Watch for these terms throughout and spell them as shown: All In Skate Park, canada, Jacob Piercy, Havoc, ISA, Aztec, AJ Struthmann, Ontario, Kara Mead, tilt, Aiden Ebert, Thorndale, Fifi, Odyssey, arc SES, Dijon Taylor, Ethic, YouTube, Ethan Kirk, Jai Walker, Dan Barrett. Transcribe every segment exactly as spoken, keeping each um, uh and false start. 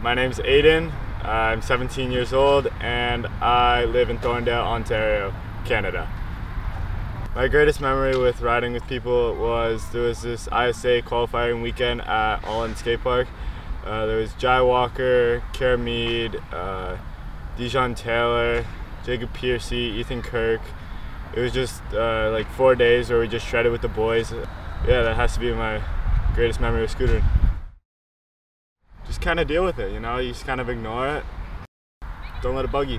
my name's Aiden, I'm seventeen years old, and I live in Thorndale, Ontario, Canada. My greatest memory with riding with people was there was this I S A qualifying weekend at All In Skate Park. Uh, there was Jai Walker, Kara Mead, uh, Dijon Taylor, Jacob Piercy, Ethan Kirk. It was just uh, like four days where we just shredded with the boys. Yeah, that has to be my greatest memory of scootering. Just kind of deal with it, you know, you just kind of ignore it. Don't let it bug you.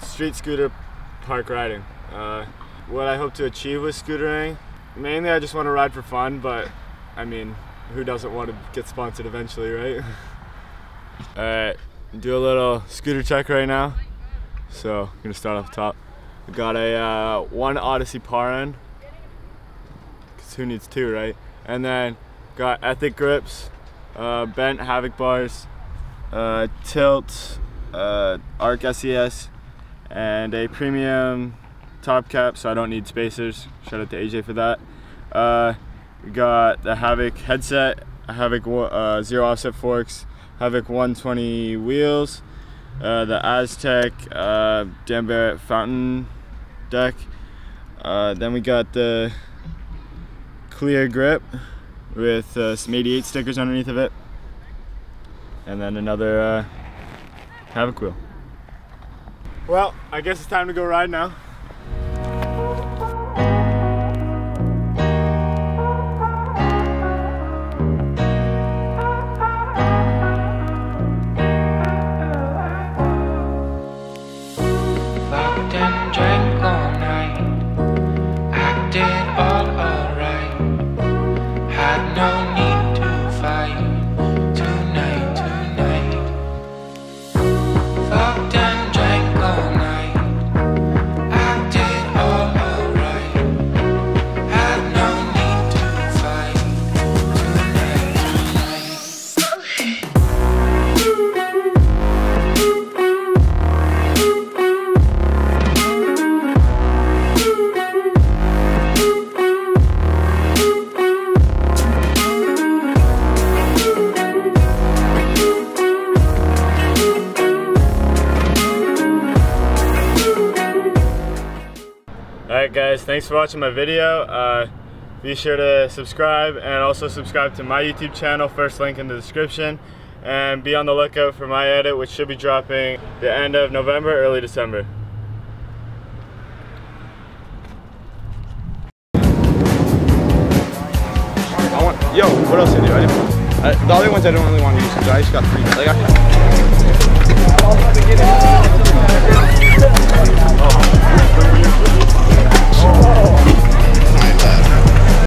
Street scooter park riding. Uh, what I hope to achieve with scootering, mainly I just want to ride for fun, but I mean, who doesn't want to get sponsored eventually, right? All right, do a little scooter check right now. So I'm gonna start off the top. We got a uh, one Odyssey par end, because who needs two, right? And then got Ethic grips, uh, bent Havoc bars, uh, tilt, uh, arc S E S, and a premium top cap, so I don't need spacers. Shout out to A J for that. Uh, we got the Havoc headset, Havoc uh, zero offset forks, Havoc one twenty wheels, uh, the Aztec uh, Dan Barrett fountain deck. Uh, then we got the clear grip with uh, some eighty-eight stickers underneath of it, and then another uh, Havoc wheel. Well, I guess it's time to go ride now. Alright guys, thanks for watching my video. Uh, be sure to subscribe and also subscribe to my YouTube channel, first link in the description. And be on the lookout for my edit, which should be dropping the end of November, early December. I want, yo, what else did I do? I didn't, I, the other ones I don't really want to use because I just got three. Like I,